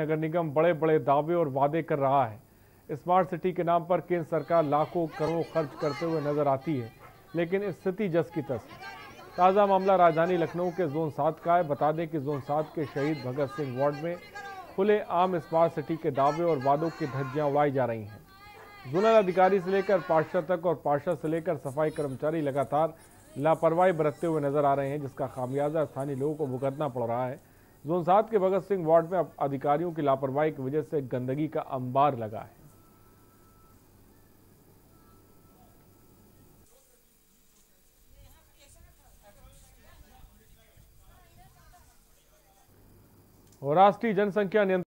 नगर निगम बड़े बड़े दावे और वादे कर रहा है। स्मार्ट सिटी के नाम पर केंद्र सरकार लाखों करोड़ खर्च करते हुए नजर आती है, लेकिन स्थिति जस की तस। ताज़ा मामला राजधानी लखनऊ के जोन 7 का है। बता दें कि जोन 7 के शहीद भगत सिंह वार्ड में खुले आम स्मार्ट सिटी के दावे और वादों की धज्जियां उड़ाई जा रही हैं। जोनल अधिकारी से लेकर पार्षद तक और पार्षद से लेकर सफाई कर्मचारी लगातार लापरवाही बरतते हुए नजर आ रहे हैं, जिसका खामियाजा स्थानीय लोगों को भुगतना पड़ रहा है। जोन 7 के भगत सिंह वार्ड में अधिकारियों की लापरवाही की वजह से गंदगी का अंबार लगा है। और राष्ट्रीय जनसंख्या नियंत्रण